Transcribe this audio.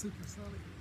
Supersonic.